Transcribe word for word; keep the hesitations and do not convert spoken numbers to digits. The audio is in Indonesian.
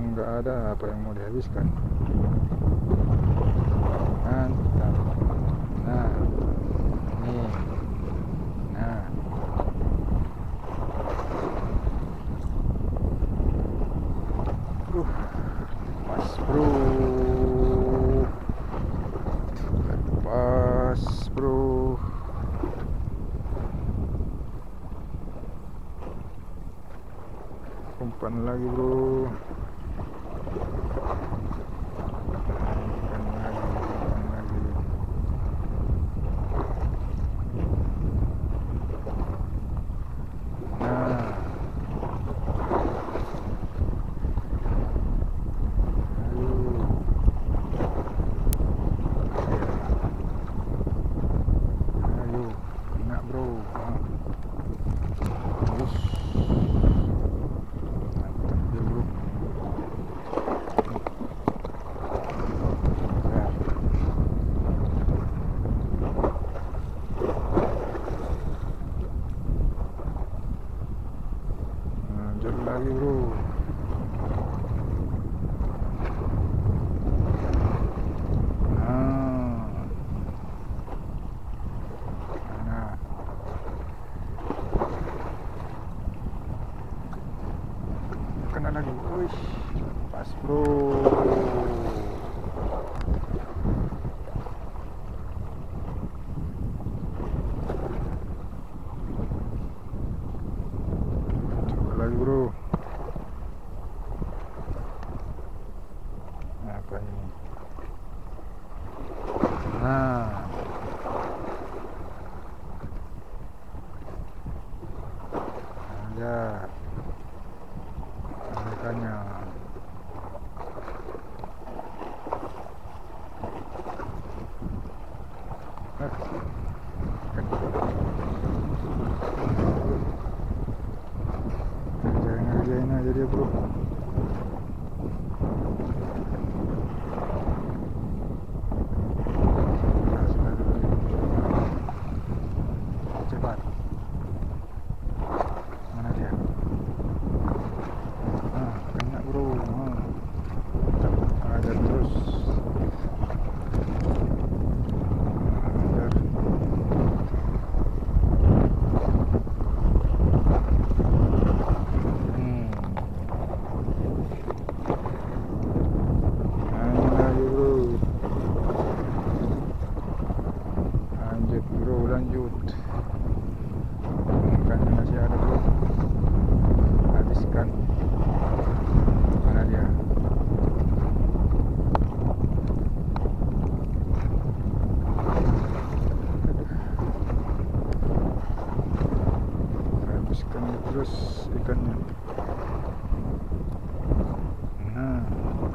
Kalau nggak ada, apa yang mau dihabiskan? Mantap. Nah, ini. Nah. Bruh. Pas, bro. Pas, bro. Umpan lagi, bro. Lagi, bro. Nah. Nah. Kena lagi. Uish. Pas, bro. Coba lagi, bro. Nah, ya, ikannya. Nah, kerjain aja dia, bro. Terus ikannya. Nah.